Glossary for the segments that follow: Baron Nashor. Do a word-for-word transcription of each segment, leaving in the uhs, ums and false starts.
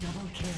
Double kill.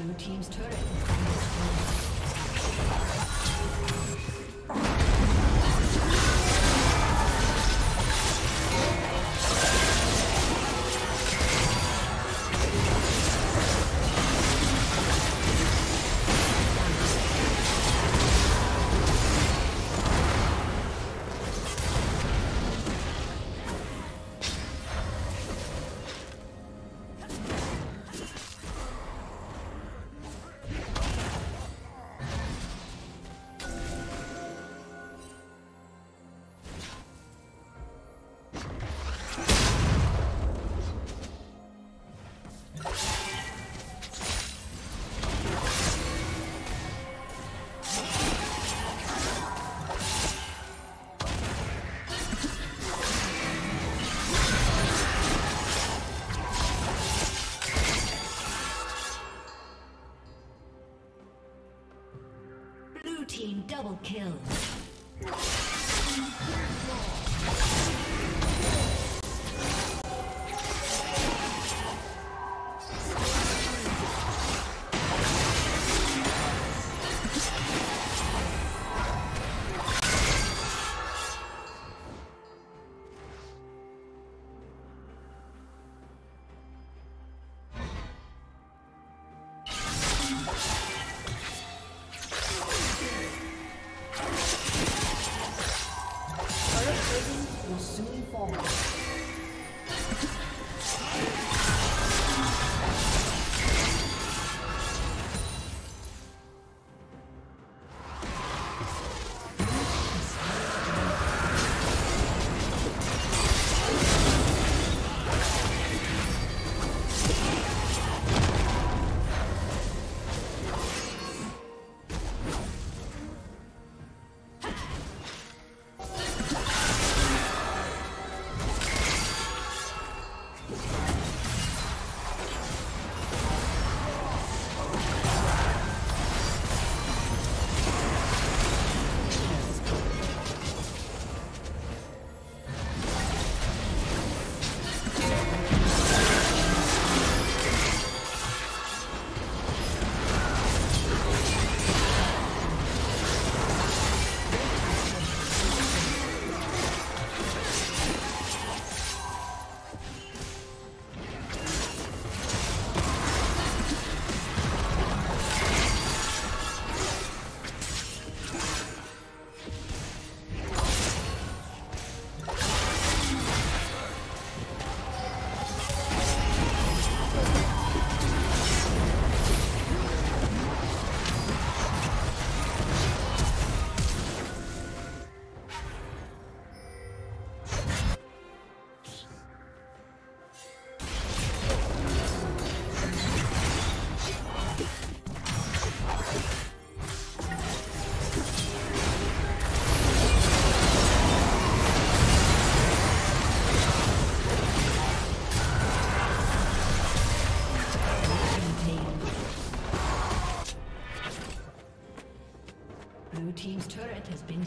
Blue team's turret has been destroyed. Double kill. Will been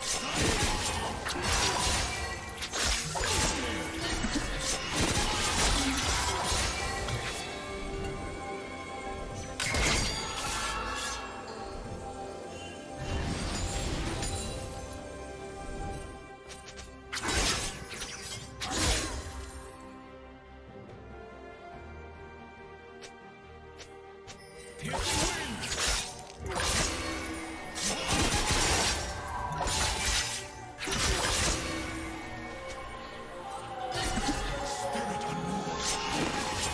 Spirit and more.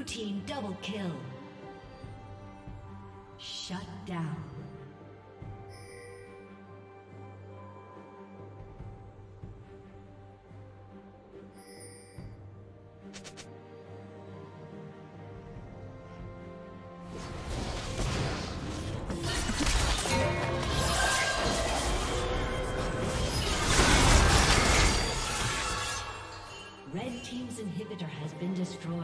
Blue team double kill. Shut down. Red team's inhibitor has been destroyed.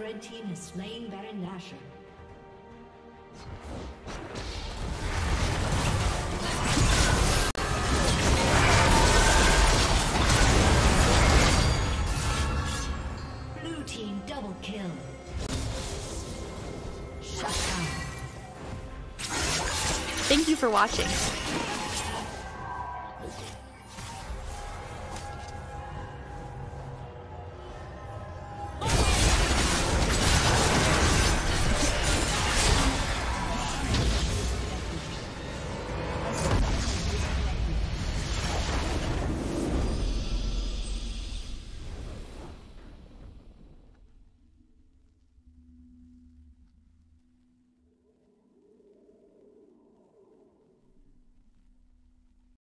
Red team has slain Baron Nashor. Blue team double kill. Shut down. Thank you for watching.